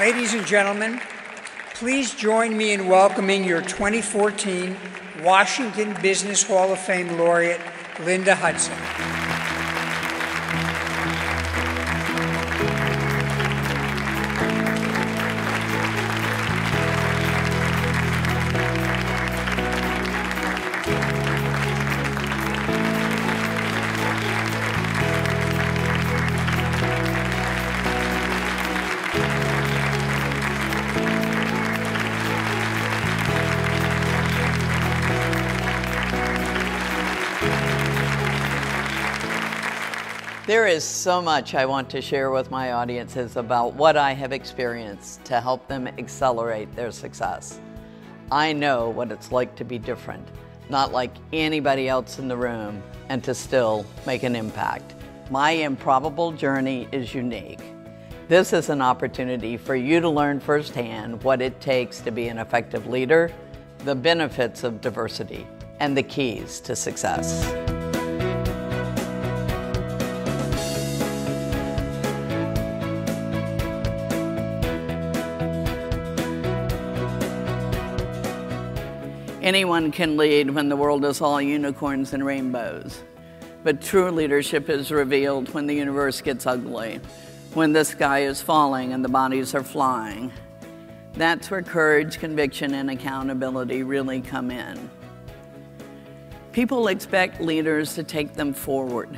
Ladies and gentlemen, please join me in welcoming your 2014 Washington Business Hall of Fame laureate, Linda Hudson. There is so much I want to share with my audiences about what I have experienced to help them accelerate their success. I know what it's like to be different, not like anybody else in the room, and to still make an impact. My improbable journey is unique. This is an opportunity for you to learn firsthand what it takes to be an effective leader, the benefits of diversity, and the keys to success. Anyone can lead when the world is all unicorns and rainbows. But true leadership is revealed when the universe gets ugly, when the sky is falling and the bodies are flying. That's where courage, conviction, and accountability really come in. People expect leaders to take them forward,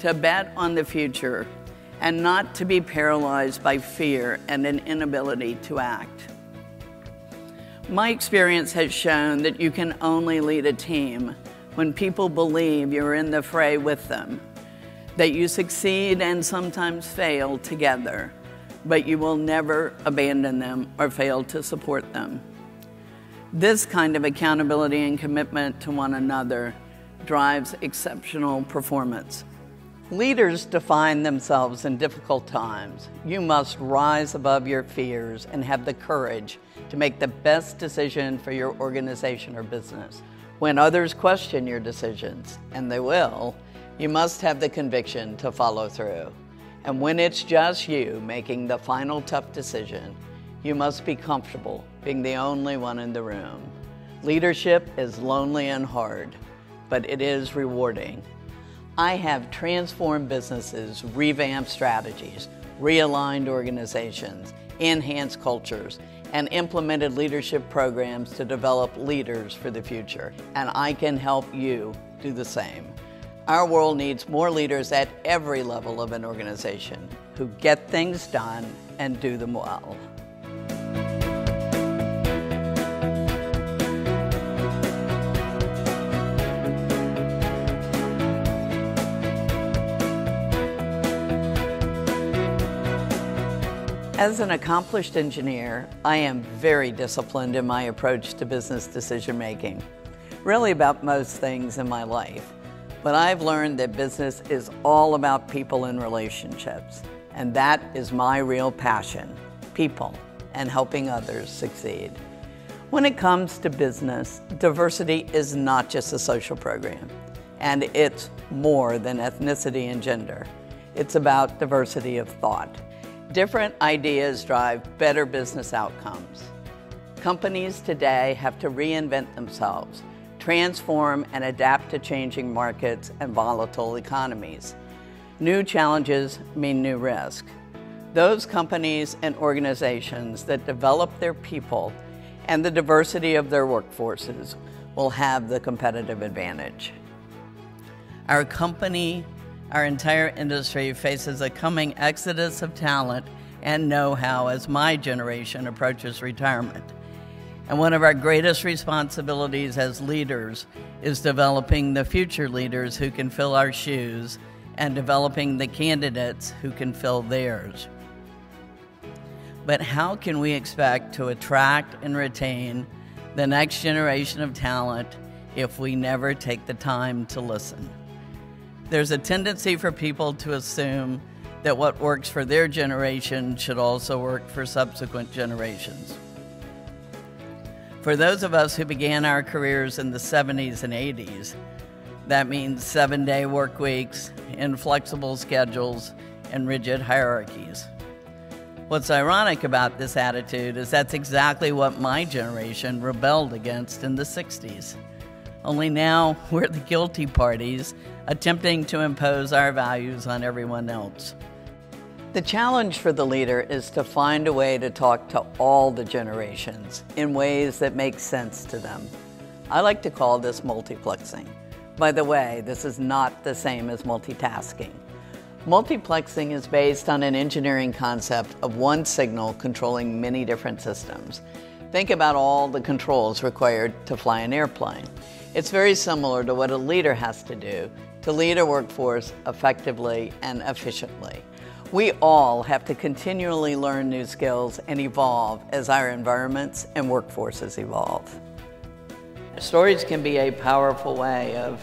to bet on the future, and not to be paralyzed by fear and an inability to act. My experience has shown that you can only lead a team when people believe you're in the fray with them, that you succeed and sometimes fail together, but you will never abandon them or fail to support them. This kind of accountability and commitment to one another drives exceptional performance. Leaders define themselves in difficult times. You must rise above your fears and have the courage to make the best decision for your organization or business. When others question your decisions, and they will, you must have the conviction to follow through. And when it's just you making the final tough decision, you must be comfortable being the only one in the room. Leadership is lonely and hard, but it is rewarding. I have transformed businesses, revamped strategies, realigned organizations, enhanced cultures, and implemented leadership programs to develop leaders for the future. And I can help you do the same. Our world needs more leaders at every level of an organization who get things done and do them well. As an accomplished engineer, I am very disciplined in my approach to business decision making, really about most things in my life. But I've learned that business is all about people and relationships, and that is my real passion, people and helping others succeed. When it comes to business, diversity is not just a social program, and it's more than ethnicity and gender. It's about diversity of thought. Different ideas drive better business outcomes. Companies today have to reinvent themselves, transform and adapt to changing markets and volatile economies. New challenges mean new risk. Those companies and organizations that develop their people and the diversity of their workforces will have the competitive advantage. Our entire industry faces a coming exodus of talent and know-how as my generation approaches retirement. And one of our greatest responsibilities as leaders is developing the future leaders who can fill our shoes and developing the candidates who can fill theirs. But how can we expect to attract and retain the next generation of talent if we never take the time to listen? There's a tendency for people to assume that what works for their generation should also work for subsequent generations. For those of us who began our careers in the 70s and 80s, that means 7-day work weeks, inflexible schedules, and rigid hierarchies. What's ironic about this attitude is that's exactly what my generation rebelled against in the 60s. Only now we're the guilty parties attempting to impose our values on everyone else. The challenge for the leader is to find a way to talk to all the generations in ways that make sense to them. I like to call this multiplexing. By the way, this is not the same as multitasking. Multiplexing is based on an engineering concept of one signal controlling many different systems. Think about all the controls required to fly an airplane. It's very similar to what a leader has to do to lead a workforce effectively and efficiently. We all have to continually learn new skills and evolve as our environments and workforces evolve. Stories can be a powerful way of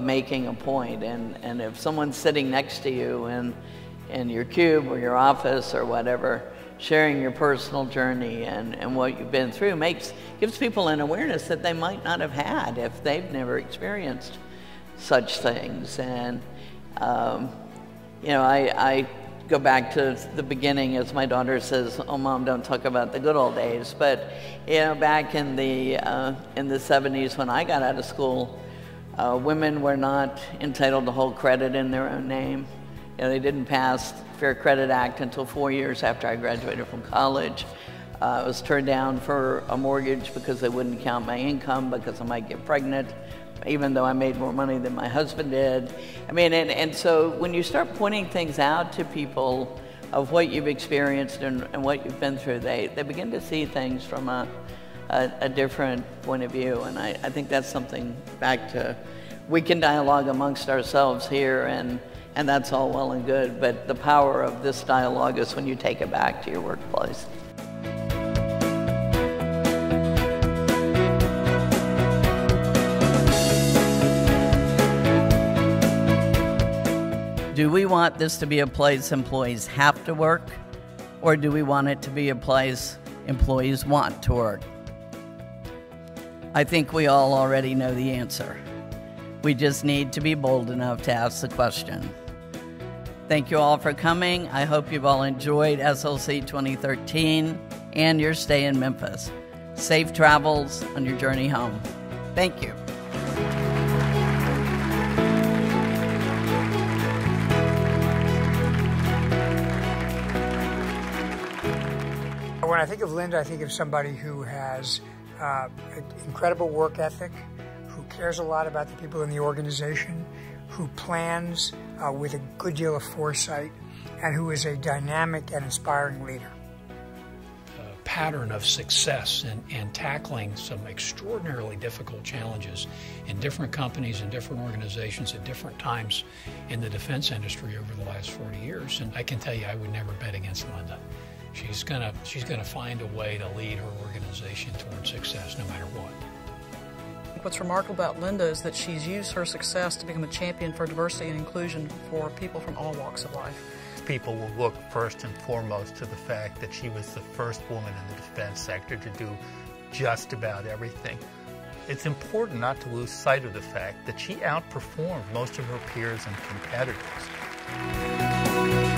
making a point, and if someone's sitting next to you in your cube or your office or whatever, sharing your personal journey and what you've been through gives people an awareness that they might not have had if they've never experienced such things. And you know, I go back to the beginning, as my daughter says, "Oh, Mom, don't talk about the good old days." But you know, back in the 70s when I got out of school, women were not entitled to hold credit in their own name. You know, they didn't pass the Fair Credit Act until 4 years after I graduated from college. I was turned down for a mortgage because they wouldn't count my income because I might get pregnant, even though I made more money than my husband did. I mean, and so when you start pointing things out to people of what you've experienced and what you've been through, they begin to see things from a different point of view, and I think that's something back to, we can dialogue amongst ourselves here, and that's all well and good, but the power of this dialogue is when you take it back to your workplace. Do we want this to be a place employees have to work, or do we want it to be a place employees want to work? I think we all already know the answer. We just need to be bold enough to ask the question. Thank you all for coming. I hope you've all enjoyed SLC 2013 and your stay in Memphis. Safe travels on your journey home. Thank you. When I think of Linda, I think of somebody who has incredible work ethic, who cares a lot about the people in the organization, who plans with a good deal of foresight, and who is a dynamic and inspiring leader. A pattern of success and tackling some extraordinarily difficult challenges in different companies and different organizations at different times in the defense industry over the last 40 years. And I can tell you, I would never bet against Linda. She's gonna find a way to lead her organization toward success no matter what. What's remarkable about Linda is that she's used her success to become a champion for diversity and inclusion for people from all walks of life. People will look first and foremost to the fact that she was the first woman in the defense sector to do just about everything. It's important not to lose sight of the fact that she outperformed most of her peers and competitors.